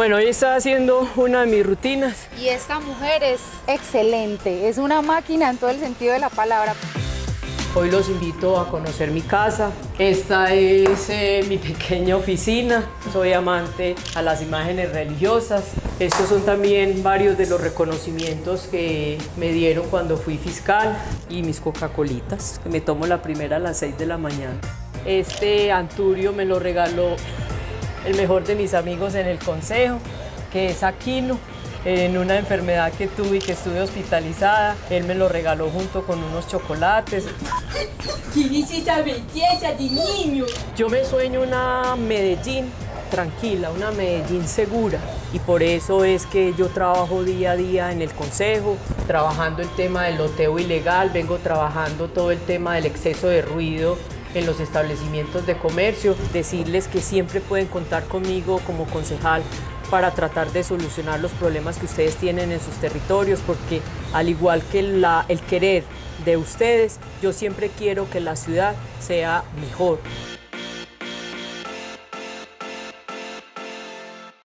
Bueno, hoy estaba haciendo una de mis rutinas. Y esta mujer es excelente, es una máquina en todo el sentido de la palabra. Hoy los invito a conocer mi casa. Esta es mi pequeña oficina. Soy amante a las imágenes religiosas. Estos son también varios de los reconocimientos que me dieron cuando fui fiscal. Y mis Coca-Colitas, que me tomo la primera a las 6 de la mañana. Este anturio me lo regaló el mejor de mis amigos en el Consejo, que es Aquino. En una enfermedad que tuve y que estuve hospitalizada, él me lo regaló junto con unos chocolates. ¿Qué es esa belleza, Diniño? Yo me sueño una Medellín tranquila, una Medellín segura. Y por eso es que yo trabajo día a día en el Concejo, trabajando el tema del loteo ilegal, vengo trabajando todo el tema del exceso de ruido en los establecimientos de comercio. Decirles que siempre pueden contar conmigo como concejal para tratar de solucionar los problemas que ustedes tienen en sus territorios, porque al igual que el querer de ustedes, yo siempre quiero que la ciudad sea mejor.